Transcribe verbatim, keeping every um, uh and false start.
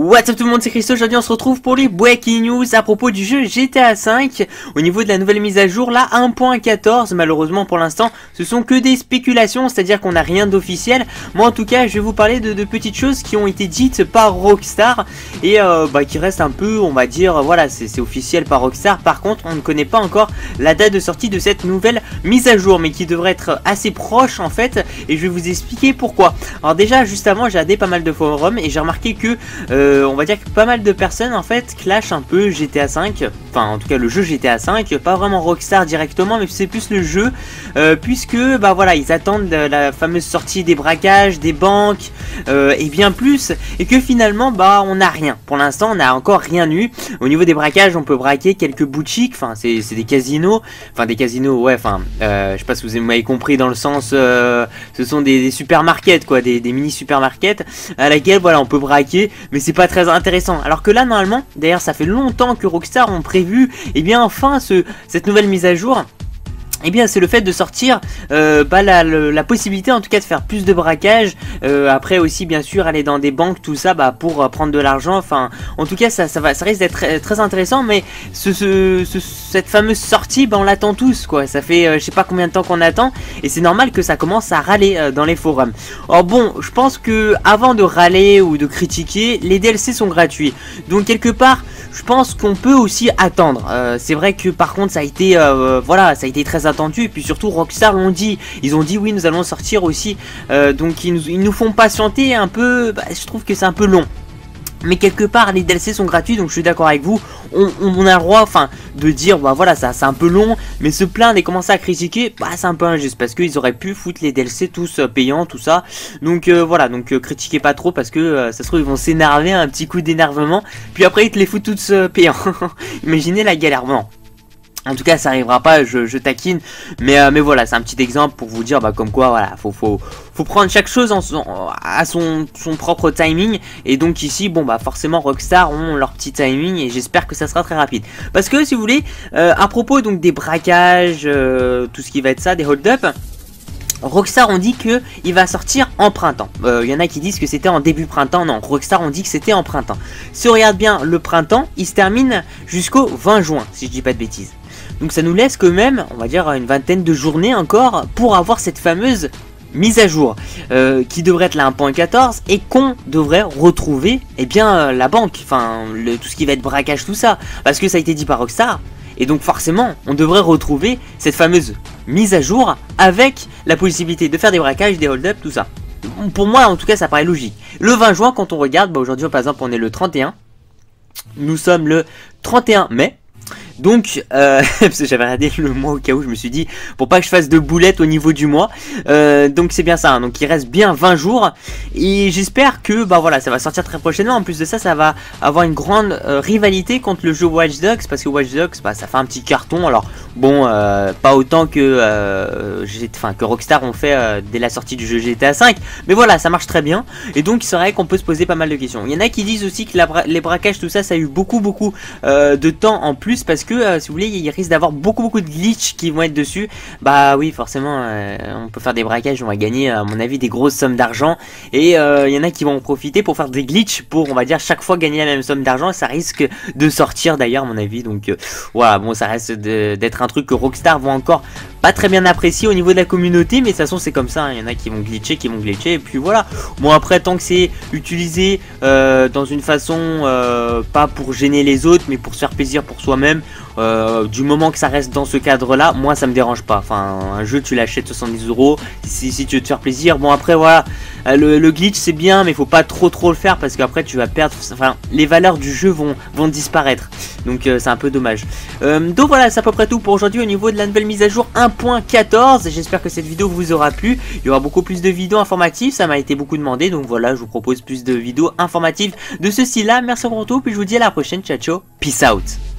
What's up tout le monde, c'est Christo. Aujourd'hui on se retrouve pour les breaking news à propos du jeu G T A cinq. Au niveau de la nouvelle mise à jour, là un point quatorze, malheureusement pour l'instant ce sont que des spéculations, c'est à dire qu'on n'a rien d'officiel. Moi en tout cas je vais vous parler de, de petites choses qui ont été dites par Rockstar et euh, bah, qui restent un peu, on va dire, voilà, c'est officiel par Rockstar. Par contre on ne connaît pas encore la date de sortie de cette nouvelle mise à jour, mais qui devrait être assez proche en fait, et je vais vous expliquer pourquoi. Alors déjà juste avant, j'ai regardé pas mal de forums et j'ai remarqué que euh, Euh, on va dire que pas mal de personnes en fait clashent un peu G T A cinq, enfin en tout cas le jeu G T A cinq, pas vraiment Rockstar directement, mais c'est plus le jeu, euh, puisque bah voilà, ils attendent la fameuse sortie des braquages, des banques euh, et bien plus, et que finalement bah on n'a rien, pour l'instant on n'a encore rien eu. Au niveau des braquages, on peut braquer quelques boutiques, enfin c'est des casinos, enfin des casinos, ouais, enfin euh, je sais pas si vous m'avez compris dans le sens, euh, ce sont des, des supermarkets quoi, des, des mini supermarkets à laquelle voilà on peut braquer, mais c'est c'est pas très intéressant. Alors que là normalement, d'ailleurs ça fait longtemps que Rockstar ont prévu et eh bien enfin ce, cette nouvelle mise à jour, et eh bien c'est le fait de sortir euh, bah, la, la, la possibilité en tout cas de faire plus de braquages, euh, après aussi bien sûr aller dans des banques, tout ça bah, pour euh, prendre de l'argent, enfin en tout cas ça, ça, va, ça risque d'être très, très intéressant. Mais ce, ce, ce, cette fameuse sortie bah, on l'attend tous quoi, ça fait euh, je sais pas combien de temps qu'on attend, et c'est normal que ça commence à râler euh, dans les forums. Or bon, je pense que avant de râler ou de critiquer, les D L C sont gratuits, donc quelque part je pense qu'on peut aussi attendre. euh, c'est vrai que par contre ça a été euh, voilà, ça a été très attendu, et puis surtout Rockstar l'ont dit, ils ont dit oui nous allons sortir aussi, euh, donc ils nous, ils nous font patienter un peu, bah, je trouve que c'est un peu long. Mais quelque part les D L C sont gratuits, donc je suis d'accord avec vous, on, on a le droit enfin de dire bah voilà ça c'est un peu long, mais se plaindre et commencer à critiquer, bah c'est un peu injuste, parce qu'ils auraient pu foutre les D L C tous euh, payants tout ça. Donc euh, voilà, donc euh, critiquez pas trop, parce que euh, ça se trouve ils vont s'énerver, un petit coup d'énervement, puis après ils te les foutent tous euh, payants. Imaginez la galère. Bon, en tout cas ça arrivera pas, je, je taquine, mais, euh, mais voilà, c'est un petit exemple pour vous dire bah, comme quoi voilà, faut, faut, faut prendre chaque chose en son, à son, son propre timing. Et donc ici bon bah forcément Rockstar ont leur petit timing, et j'espère que ça sera très rapide. Parce que si vous voulez, euh, à propos donc des braquages, euh, tout ce qui va être ça, des hold-up, Rockstar ont dit que il va sortir en printemps. Il euh, y en a qui disent que c'était en début printemps. Non, Rockstar ont dit que c'était en printemps. Si on regarde bien le printemps, il se termine jusqu'au vingt juin, si je dis pas de bêtises. Donc ça nous laisse quand même, on va dire, une vingtaine de journées encore pour avoir cette fameuse mise à jour euh, qui devrait être la un point quatorze, et qu'on devrait retrouver et eh bien euh, la banque, enfin le, tout ce qui va être braquage, tout ça, parce que ça a été dit par Rockstar. Et donc forcément, on devrait retrouver cette fameuse mise à jour avec la possibilité de faire des braquages, des hold-up, tout ça. Pour moi, en tout cas, ça paraît logique. Le vingt juin, quand on regarde, bah aujourd'hui, par exemple, on est le trente et un. Nous sommes le trente et un mai. Donc, euh, parce que j'avais regardé le mois au cas où, je me suis dit, pour pas que je fasse de boulettes au niveau du mois. Euh, donc c'est bien ça, hein. Donc il reste bien vingt jours. Et j'espère que, bah voilà, ça va sortir très prochainement. En plus de ça, ça va avoir une grande euh, rivalité contre le jeu Watch Dogs. Parce que Watch Dogs, bah ça fait un petit carton. Alors, bon, euh, pas autant que, euh, enfin, que Rockstar ont fait euh, dès la sortie du jeu G T A cinq. Mais voilà, ça marche très bien. Et donc c'est vrai qu'on peut se poser pas mal de questions. Il y en a qui disent aussi que la bra les braquages, tout ça, ça a eu beaucoup, beaucoup euh, de temps en plus. Parce que Que, euh, si vous voulez, il risque d'avoir beaucoup beaucoup de glitch qui vont être dessus. Bah oui, forcément, euh, on peut faire des braquages, on va gagner à mon avis des grosses sommes d'argent, et il euh, y en a qui vont en profiter pour faire des glitch, pour on va dire chaque fois gagner la même somme d'argent. Ça risque de sortir d'ailleurs à mon avis. Donc euh, voilà, bon, ça reste d'être un truc que Rockstar vont encore pas très bien apprécié au niveau de la communauté, mais de toute façon c'est comme ça, il y en a qui vont glitcher, qui vont glitcher, et puis voilà. Bon, après tant que c'est utilisé euh, dans une façon euh, pas pour gêner les autres, mais pour se faire plaisir pour soi-même, euh, du moment que ça reste dans ce cadre là, moi ça me dérange pas. Enfin, un jeu tu l'achètes soixante-dix euros si, si tu veux te faire plaisir. Bon après voilà, le, le glitch c'est bien, mais faut pas trop trop le faire, parce qu'après tu vas perdre, enfin les valeurs du jeu vont, vont disparaître, donc euh, c'est un peu dommage. euh, donc voilà, c'est à peu près tout pour aujourd'hui au niveau de la nouvelle mise à jour un point quatorze. J'espère que cette vidéo vous aura plu. Il y aura beaucoup plus de vidéos informatives, ça m'a été beaucoup demandé, donc voilà, je vous propose plus de vidéos informatives de ceci là. Merci pour tout, puis je vous dis à la prochaine. Ciao ciao, peace out.